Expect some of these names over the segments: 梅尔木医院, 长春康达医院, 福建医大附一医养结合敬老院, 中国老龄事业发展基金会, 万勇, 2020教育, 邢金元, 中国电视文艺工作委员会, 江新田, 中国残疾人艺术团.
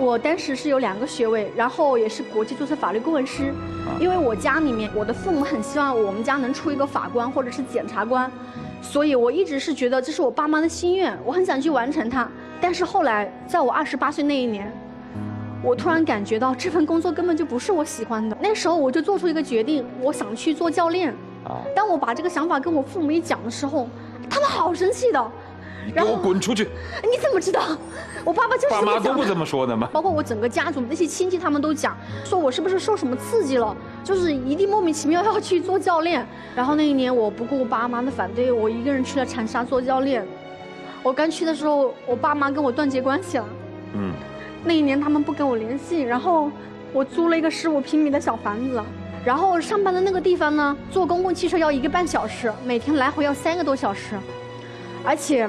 我当时是有2个学位，然后也是国际注册法律顾问师。因为我家里面，我的父母很希望我们家能出一个法官或者是检察官，所以我一直是觉得这是我爸妈的心愿，我很想去完成它。但是后来，在我28岁那一年，我突然感觉到这份工作根本就不是我喜欢的。那时候我就做出一个决定，我想去做教练。当我把这个想法跟我父母一讲的时候，他们好生气的。 给我滚出去！你怎么知道？我爸爸就是爸妈都不这么说的嘛。包括我整个家族那些亲戚，他们都讲说我是不是受什么刺激了，就是一定莫名其妙要去做教练。然后那一年我不顾爸妈的反对，我一个人去了长沙做教练。我刚去的时候，我爸妈跟我断绝关系了。嗯。那一年他们不跟我联系，然后我租了一个15平米的小房子，然后上班的那个地方呢，坐公共汽车要1个半小时，每天来回要3个多小时。 而且，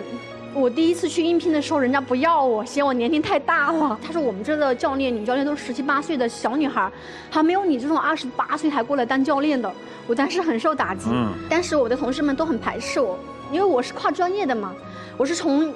我第一次去应聘的时候，人家不要我，嫌我年龄太大了。他说我们这的教练，女教练都是17、18岁的小女孩，还没有你这种28岁还过来当教练的。我当时很受打击，但是我的同事们都很排斥我，因为我是跨专业的嘛，我是从。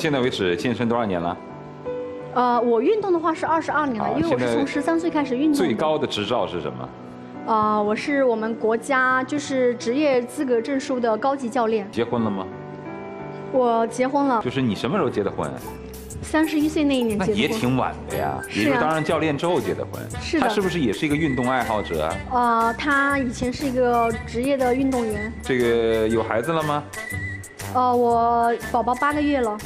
现在为止健身多少年了？我运动的话是22年了，因为我是从13岁开始运动。最高的执照是什么？我是我们国家就是职业资格证书的高级教练。结婚了吗？我结婚了。就是你什么时候结的婚？31岁那一年结的婚。那也挺晚的呀，也就是当上教练之后结的婚。是的。他是不是也是一个运动爱好者啊？他以前是一个职业的运动员。这个有孩子了吗？我宝宝8个月了。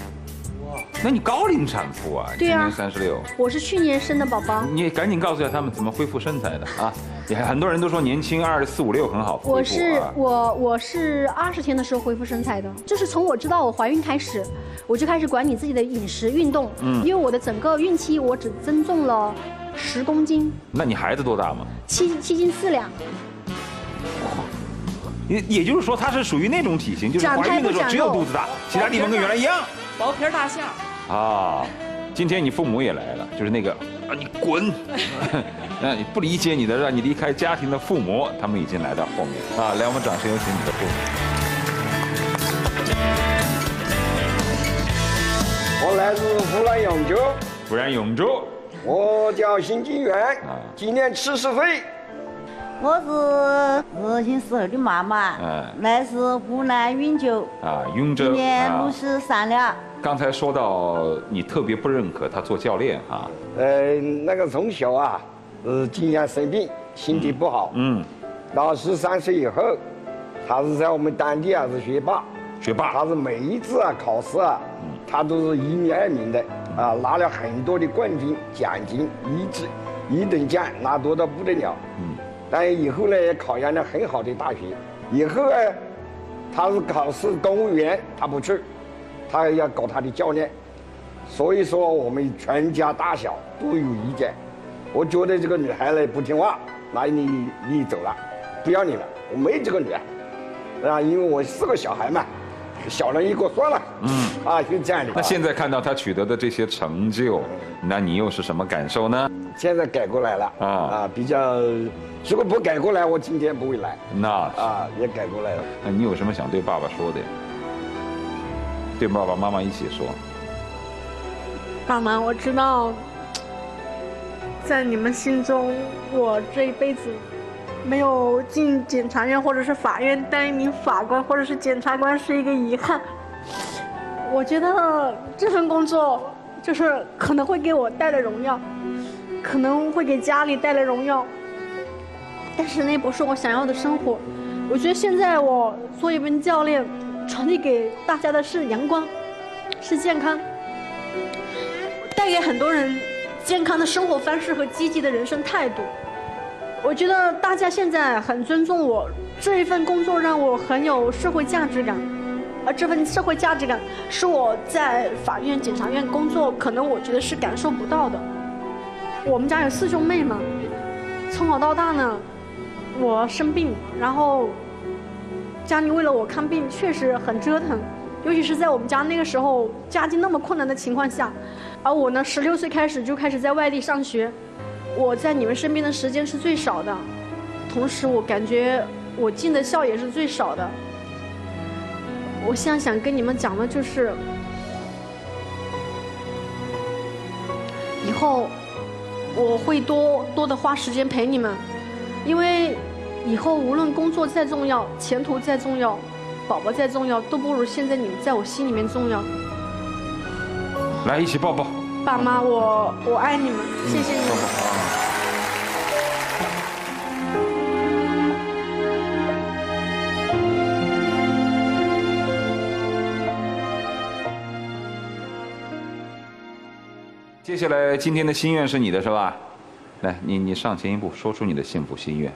那你高龄产妇啊，今年36，我是去年生的宝宝。你赶紧告诉一下他们怎么恢复身材的啊！也很多人都说年轻24、5、6很好恢复。我是20天的时候恢复身材的，就是从我知道我怀孕开始，我就开始管理自己的饮食、运动。因为我的整个孕期我只增重了10公斤。那你孩子多大吗？7斤4两。 也就是说，它是属于那种体型，就是怀孕的时候只有肚子大，其他地方跟原来一样。薄皮大象啊！今天你父母也来了，就是那个啊，你滚！那你不理解你的，让你离开家庭的父母，他们已经来到后面啊！来，我们掌声有请你的父母。我来自湖南永州。湖南永州。我叫邢金元，今年70岁。 我是50岁的妈妈，来自湖南永州啊，永州，今年63了。刚才说到你特别不认可他做教练啊，那个从小啊，经常生病，身体不好，到13岁以后，他是在我们当地啊是学霸，他是每一次啊考试啊，他都是1名、2名的啊，拿了很多的冠军、奖金，1等奖拿多到不得了，但以后呢，也考上了很好的大学。以后呢，他是考试公务员，他不去，他要搞他的教练。所以说，我们全家大小都有意见。我觉得这个女孩呢不听话，那你走了，不要你了，我没这个女孩。啊，因为我4个小孩嘛，小人一个算了。啊，就这样的。那现在看到他取得的这些成就，那你又是什么感受呢？ 现在改过来了啊，比较，如果不改过来，我今天不会来。那啊，也改过来了。那你有什么想对爸爸说的？对爸爸妈妈一起说。爸妈，我知道，在你们心中，我这一辈子没有进检察院或者是法院当一名法官或者是检察官是一个遗憾。我觉得这份工作就是可能会给我带来荣耀。 可能会给家里带来荣耀，但是那不是我想要的生活。我觉得现在我做一名教练，传递给大家的是阳光，是健康，带给很多人健康的生活方式和积极的人生态度。我觉得大家现在很尊重我，这一份工作让我很有社会价值感，而这份社会价值感是我在法院、检察院工作，可能我觉得是感受不到的。我们家有四兄妹嘛，从小到大呢，我生病，然后家里为了我看病确实很折腾，尤其是在我们家那个时候家境那么困难的情况下，而我呢，16岁就开始在外地上学，我在你们身边的时间是最少的，同时我感觉我尽的孝也是最少的。我现在想跟你们讲的就是，以后我会多的花时间陪你们，因为以后无论工作再重要，前途再重要，宝宝再重要，都不如现在你们在我心里面重要。来，一起抱抱。爸妈，我爱你们，谢谢你们。接下来今天的心愿是你的是吧？来，你上前一步，说出你的幸福心愿。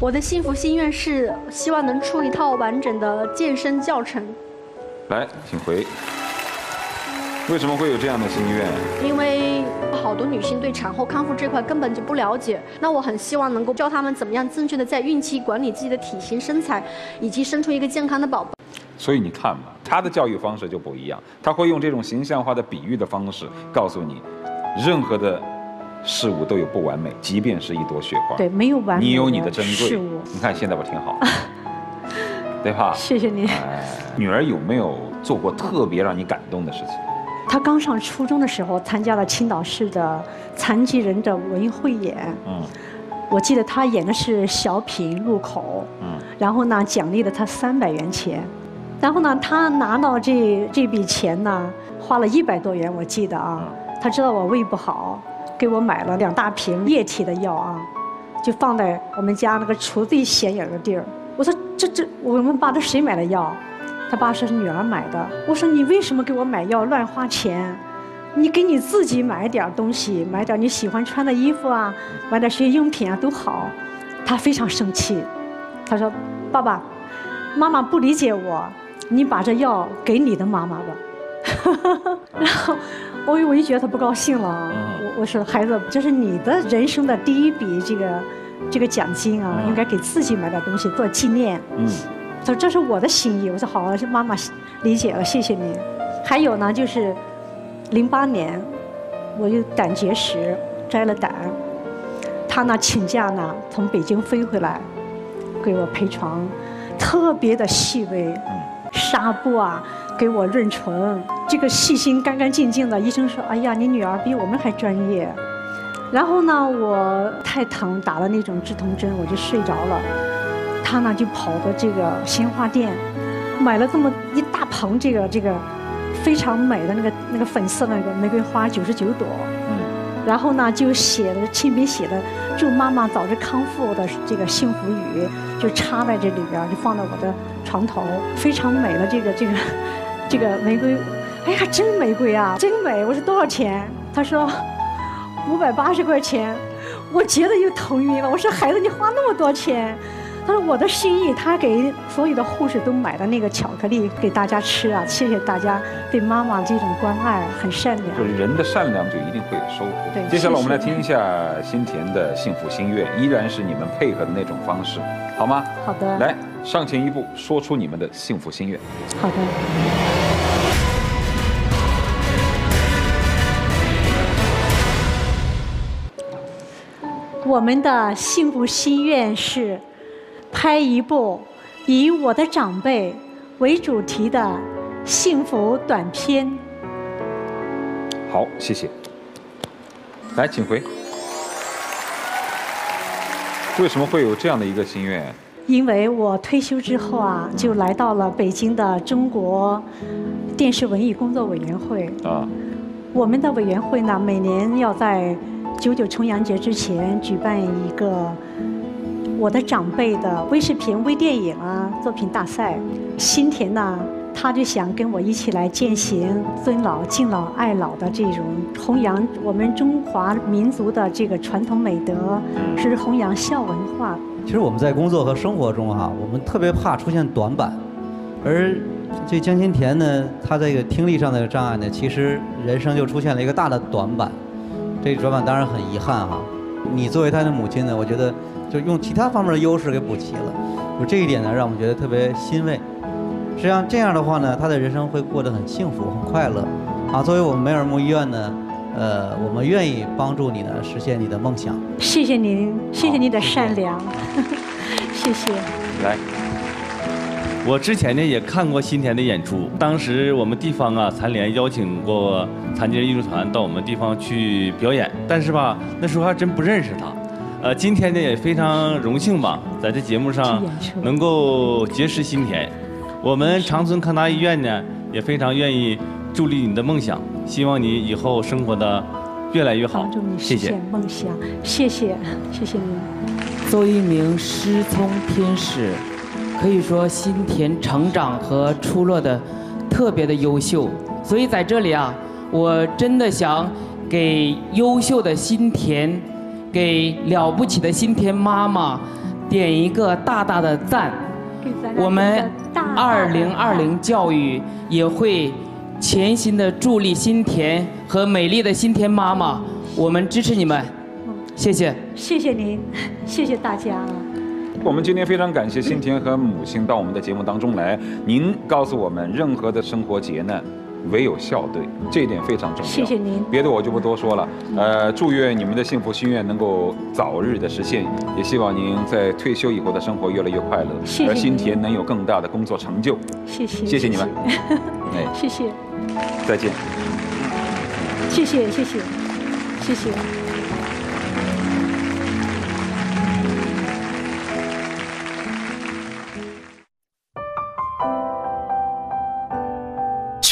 我的幸福心愿是希望能出一套完整的健身教程。来，请回。为什么会有这样的心愿？因为好多女性对产后康复这块根本就不了解，那我很希望能够教她们怎么样正确的在孕期管理自己的体型、身材，以及生出一个健康的宝宝。所以你看嘛，她的教育方式就不一样，她会用这种形象化的比喻的方式告诉你，任何的事物都有不完美，即便是一朵雪花。对，没有完美。你有你的珍贵。你看现在不挺好，对吧？谢谢你。女儿有没有做过特别让你感动的事情？她刚上初中的时候，参加了青岛市的残疾人的文艺汇演。嗯。我记得她演的是小品《路口》。嗯。然后呢，奖励了她300元钱。然后呢，她拿到这笔钱呢，花了100多元，我记得啊。嗯。她知道我胃不好。给我买了2大瓶液体的药啊，就放在我们家那个橱最显眼的地儿。我说这，我问爸这谁买的药？他爸说是女儿买的。我说你为什么给我买药乱花钱？你给你自己买点东西，买点你喜欢穿的衣服啊，买点学习用品啊都好。他非常生气，他说爸爸，妈妈不理解我，你把这药给你的妈妈吧。然后。我就觉得他不高兴了，我说孩子，这是你的人生的第一笔这个奖金啊，应该给自己买点东西做纪念。嗯，他说这是我的心意。我说好啊，妈妈理解了，谢谢你。还有呢，就是08年，我有胆结石，摘了胆，他呢请假呢从北京飞回来，给我陪床，特别的细微，纱布啊。给我润唇，这个细心干干净净的。医生说：“哎呀，你女儿比我们还专业。”然后呢，我太疼，打了那种止痛针，我就睡着了。她呢就跑到这个鲜花店，买了这么一大盆这个非常美的那个粉色那个玫瑰花99朵。嗯。然后呢就写了亲笔写的“祝妈妈早日康复”的这个幸福语，就插在这里边，就放到我的床头，非常美的这个。这个玫瑰，哎呀，真玫瑰啊，真美！我说多少钱？他说580块钱。我觉得又头晕了。我说孩子，你花那么多钱？他说我的心意，他给所有的护士都买了那个巧克力给大家吃啊！谢谢大家对妈妈这种关爱，很善良。就是人的善良就一定会有收获。对，接下来我们来听一下新田的幸福心愿，依然是你们配合的那种方式，好吗？好的。来，上前一步，说出你们的幸福心愿。好的。我们的幸福心愿是拍一部以我的长辈为主题的幸福短片。好，谢谢。来，请回。为什么会有这样的一个心愿？因为我退休之后啊，就来到了北京的中国电视文艺工作委员会。啊。我们的委员会呢，每年要在99重阳节之前举办一个我的长辈的微视频、微电影啊作品大赛。新田呢，他就想跟我一起来践行尊老、敬老、爱老的这种弘扬我们中华民族的这个传统美德，是弘扬孝文化。其实我们在工作和生活中哈，我们特别怕出现短板，而这江新田呢，他这个听力上的障碍呢，其实人生就出现了一个大的短板。 这转板当然很遗憾哈，你作为他的母亲呢，我觉得就用其他方面的优势给补齐了，就这一点呢，让我们觉得特别欣慰。实际上这样的话呢，他的人生会过得很幸福、很快乐。啊，作为我们梅尔木医院呢，我们愿意帮助你呢，实现你的梦想。谢谢您，谢谢您的善良，谢谢。来，我之前呢也看过新田的演出，当时我们地方啊残联邀请过。 残疾人艺术团到我们地方去表演，但是吧，那时候还真不认识他。今天呢也非常荣幸吧，在这节目上能够结识新田。我们长春康达医院呢也非常愿意助力你的梦想，希望你以后生活的越来越好。帮助你实现梦想，谢谢，谢谢您。作为一名失聪天使，可以说新田成长和出落的特别的优秀，所以在这里啊。 我真的想给优秀的新田，给了不起的新田妈妈点一个大大的赞。我们2020教育也会潜心的助力新田和美丽的新田妈妈，我们支持你们，谢谢。谢谢您，谢谢大家。 我们今天非常感谢新田和母亲到我们的节目当中来。您告诉我们，任何的生活劫难。 唯有孝对，这一点非常重要。谢谢您，别的我就不多说了。祝愿你们的幸福心愿能够早日的实现，也希望您在退休以后的生活越来越快乐，谢谢而新田能有更大的工作成就。谢谢，谢谢你们，哎，谢谢，再见。谢谢，谢谢，谢谢。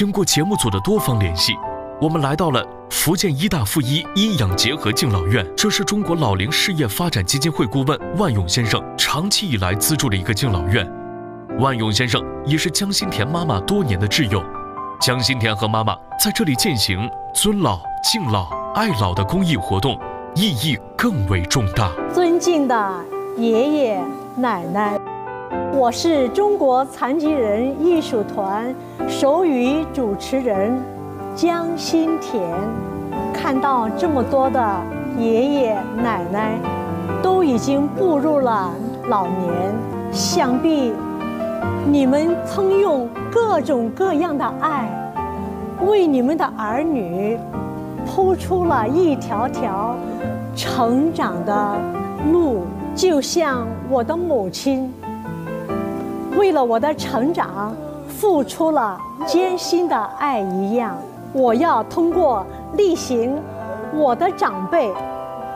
经过节目组的多方联系，我们来到了福建医大附一医养结合敬老院。这是中国老龄事业发展基金会顾问万勇先生长期以来资助的一个敬老院。万勇先生也是江新田妈妈多年的挚友。江新田和妈妈在这里践行尊老、敬老、爱老的公益活动，意义更为重大。尊敬的爷爷奶奶。 我是中国残疾人艺术团手语主持人江新田。看到这么多的爷爷奶奶，都已经步入了老年，想必你们曾用各种各样的爱，为你们的儿女铺出了一条条成长的路。就像我的母亲。 为了我的成长，付出了艰辛的爱一样，我要通过力行我的长辈，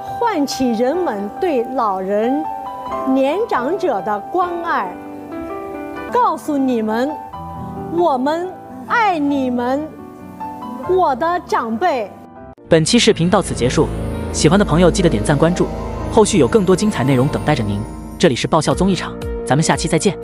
唤起人们对老人、年长者的关爱，告诉你们，我们爱你们，我的长辈。本期视频到此结束，喜欢的朋友记得点赞关注，后续有更多精彩内容等待着您。这里是爆笑综艺场，咱们下期再见。